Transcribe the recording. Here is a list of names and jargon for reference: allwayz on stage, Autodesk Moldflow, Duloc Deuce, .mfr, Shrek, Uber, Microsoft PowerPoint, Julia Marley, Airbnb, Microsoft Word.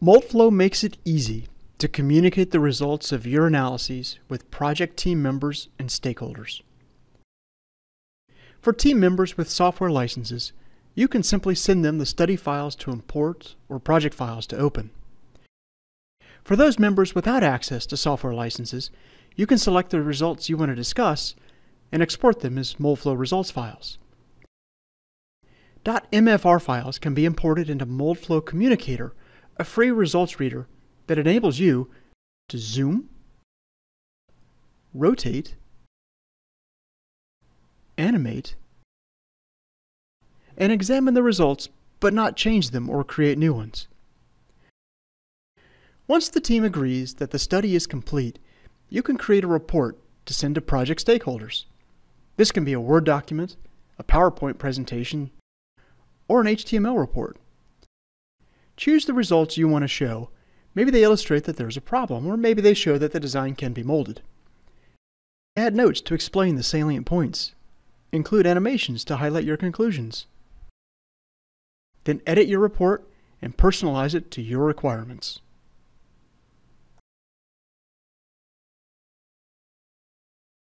Moldflow makes it easy to communicate the results of your analyses with project team members and stakeholders. For team members with software licenses, you can simply send them the study files to import or project files to open. For those members without access to software licenses, you can select the results you want to discuss and export them as Moldflow results files. .mfr files can be imported into Moldflow Communicator, a free results reader that enables you to zoom, rotate, animate, and examine the results but not change them or create new ones. Once the team agrees that the study is complete, you can create a report to send to project stakeholders. This can be a Word document, a PowerPoint presentation, or an HTML report. Choose the results you want to show. Maybe they illustrate that there's a problem, or maybe they show that the design can be molded. Add notes to explain the salient points. Include animations to highlight your conclusions. Then edit your report and personalize it to your requirements.